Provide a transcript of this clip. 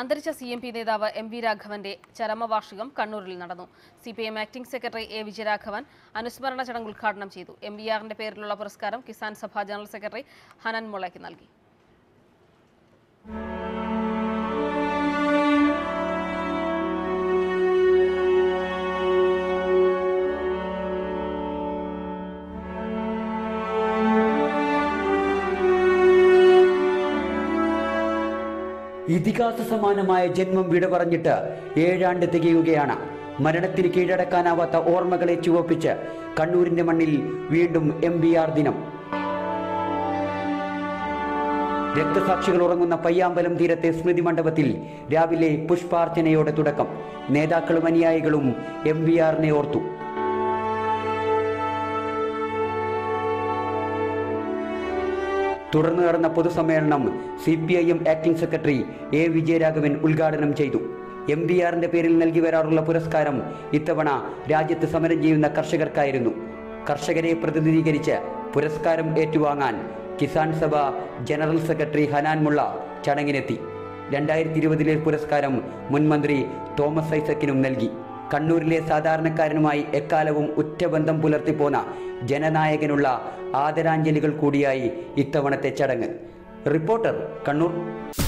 അന്തരിച്ച സിഎംപി നേതാവ് എംവി രാഘവന്റെ ചരമവാർഷികം കണ്ണൂരിൽ നടന്നു. CPM acting secretary A Vijayaraghavan അനുസ്മരണ ചടങ്ങ് ഉദ്ഘാടനം ചെയ്തു. എംവിആറിന്റെ പേരിലുള്ള പുരസ്കാരം കിസാൻ സഭ ജനറൽ സെക്രട്ടറി ഹനൻ മുളയ്ക്ക് നൽകി. ഇതിഹാസ സമാനമായ ജന്മം വിട പറഞ്ഞിട്ട് 7 ആണ്ട് തികയുകയാണ്. മരണത്തിന് കീഴടക്കാനാവാത്ത ഓർമ്മകളെ ചുവപ്പിച്ച് കണ്ണൂരിന്റെ മണ്ണിൽ വീണ്ടും എംവിആർ ദിനം. രക്തസാക്ഷികൾ ഉറങ്ങുന്ന പയ്യാമ്പലം തീരത്തെ സ്മൃതി മണ്ഡപത്തിൽ രാവിലെ പുഷ്പാർച്ചനയോടെ തുടക്കം. നേതാക്കളും അനുയായികളും എംവിആറിനെ ഓർത്തു. തുടർന്ന് നടന്ന പൊതുസമ്മേളനം CPIM acting secretary A Vijayaraghavan ഉദ്ഘാടനം ചെയ്തു. എംവിആറിന്റെ പേരിൽ നൽകി വരാറുള്ള പുരസ്കാരം ഇത്തവണ രാജ്യത്ത് സമരം ചെയ്യുന്ന കർഷകർക്കായിരുന്നു. കർഷകരെ പ്രതിനിധീകരിച്ച് പുരസ്കാരം ഏറ്റുവാങ്ങാൻ കിസാൻ സഭ ജനറൽ സെക്രട്ടറി ഹനാൻ മുള്ള ചടങ്ങിനെത്തി. 2020 പുരസ്കാരം മുൻമന്ത്രി തോമസ് ഐസക്കിനും നൽകി. കണ്ണൂരിലെ സാധാരണക്കാരനുമായി എക്കാലവും ഉറ്റബന്ധം പുലർത്തിപ്പോന്ന ജനനായകനുള്ള ആദരാഞ്ജലികൾ കൂടിയായി ഇത്തവണത്തെ ചടങ്ങ്. റിപ്പോർട്ടർ, കണ്ണൂർ.